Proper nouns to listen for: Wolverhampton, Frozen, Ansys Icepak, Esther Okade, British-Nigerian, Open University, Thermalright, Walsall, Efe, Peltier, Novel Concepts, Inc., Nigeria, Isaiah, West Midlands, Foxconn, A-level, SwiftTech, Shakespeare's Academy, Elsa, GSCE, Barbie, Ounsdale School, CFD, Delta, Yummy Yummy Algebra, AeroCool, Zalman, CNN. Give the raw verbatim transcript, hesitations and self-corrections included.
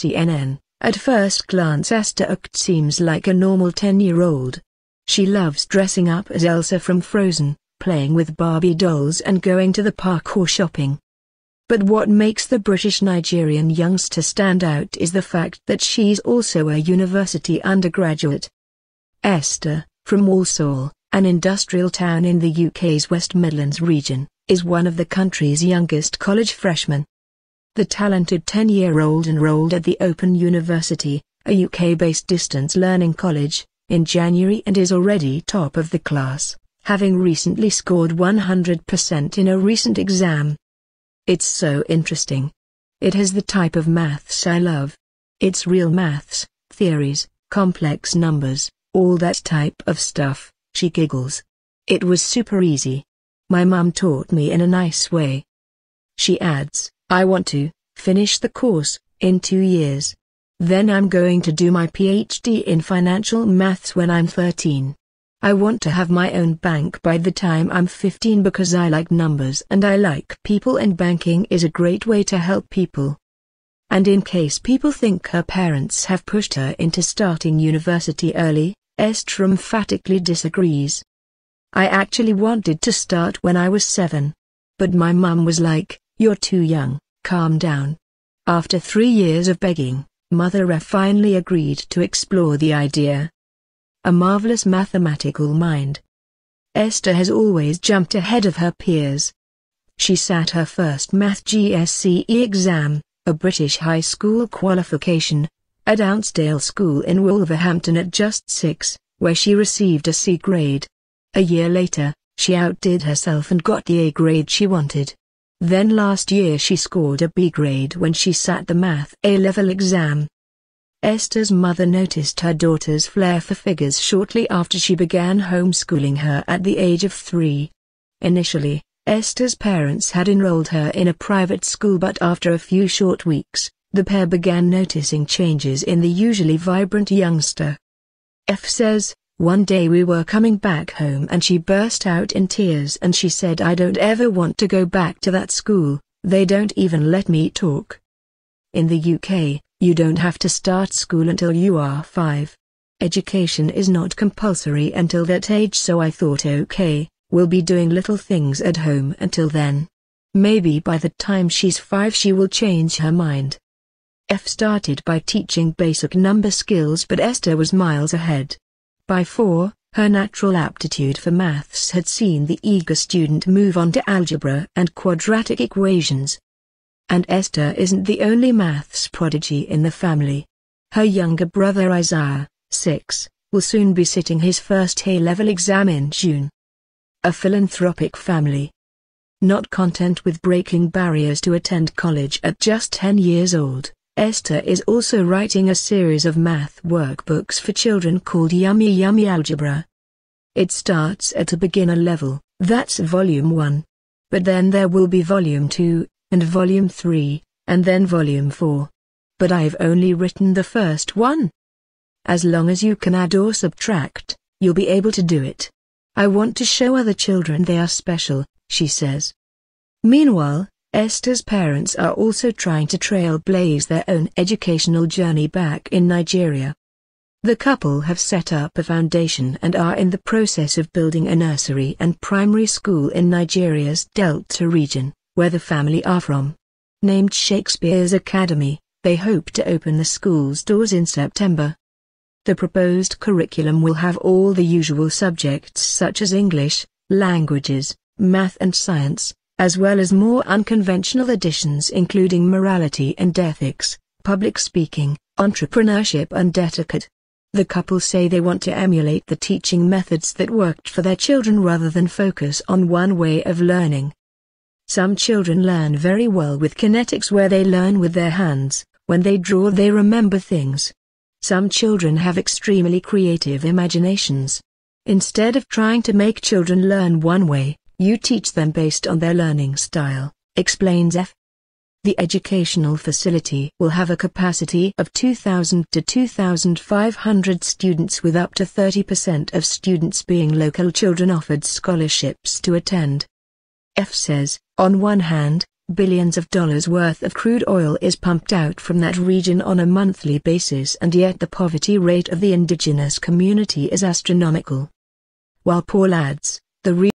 C N N. At first glance, Esther Okade seems like a normal ten-year-old. She loves dressing up as Elsa from Frozen, playing with Barbie dolls and going to the park or shopping. But what makes the British-Nigerian youngster stand out is the fact that she's also a university undergraduate. Esther, from Walsall, an industrial town in the U K's West Midlands region, is one of the country's youngest college freshmen. The talented ten-year-old enrolled at the Open University, a U K-based distance learning college, in January and is already top of the class, having recently scored one hundred percent in a recent exam. It's so interesting. It has the type of maths I love. It's real maths, theories, complex numbers, all that type of stuff, she giggles. It was super easy. My mum taught me in a nice way. She adds, I want to finish the course in two years. Then I'm going to do my PhD in financial maths when I'm thirteen. I want to have my own bank by the time I'm fifteen because I like numbers and I like people, and banking is a great way to help people. And in case people think her parents have pushed her into starting university early, Esther emphatically disagrees. I actually wanted to start when I was seven. But my mum was like, you're too young, calm down. After three years of begging, Mother Efe finally agreed to explore the idea. A marvelous mathematical mind. Esther has always jumped ahead of her peers. She sat her first math G S C E exam, a British high school qualification, at Ounsdale School in Wolverhampton at just six, where she received a C grade. A year later, she outdid herself and got the A grade she wanted. Then last year she scored a B grade when she sat the math A level exam. Esther's mother noticed her daughter's flair for figures shortly after she began homeschooling her at the age of three. Initially, Esther's parents had enrolled her in a private school, but after a few short weeks, the pair began noticing changes in the usually vibrant youngster. Efe says, one day we were coming back home and she burst out in tears and she said, I don't ever want to go back to that school, they don't even let me talk. In the U K, you don't have to start school until you are five. Education is not compulsory until that age, so I thought, okay, we'll be doing little things at home until then. Maybe by the time she's five she will change her mind. Efe started by teaching basic number skills, but Esther was miles ahead. By four, her natural aptitude for maths had seen the eager student move on to algebra and quadratic equations. And Esther isn't the only maths prodigy in the family. Her younger brother Isaiah, six, will soon be sitting his first A level exam in June. A philanthropic family. Not content with breaking barriers to attend college at just ten years old, Esther is also writing a series of math workbooks for children called Yummy Yummy Algebra. It starts at a beginner level, that's Volume one. But then there will be Volume two, and Volume three, and then Volume four. But I've only written the first one. As long as you can add or subtract, you'll be able to do it. I want to show other children they are special, she says. Meanwhile, Esther's parents are also trying to trailblaze their own educational journey back in Nigeria. The couple have set up a foundation and are in the process of building a nursery and primary school in Nigeria's Delta region, where the family are from. Named Shakespeare's Academy, they hope to open the school's doors in September. The proposed curriculum will have all the usual subjects such as English, languages, math and science, as well as more unconventional additions including morality and ethics, public speaking, entrepreneurship and etiquette. The couple say they want to emulate the teaching methods that worked for their children rather than focus on one way of learning. Some children learn very well with kinetics, where they learn with their hands, when they draw they remember things. Some children have extremely creative imaginations. Instead of trying to make children learn one way, you teach them based on their learning style, explains Efe. The educational facility will have a capacity of two thousand to two thousand five hundred students, with up to thirty percent of students being local children offered scholarships to attend. Efe says, on one hand, Billions of dollars worth of crude oil is pumped out from that region on a monthly basis, and yet the poverty rate of the indigenous community is astronomical. While poor lads, the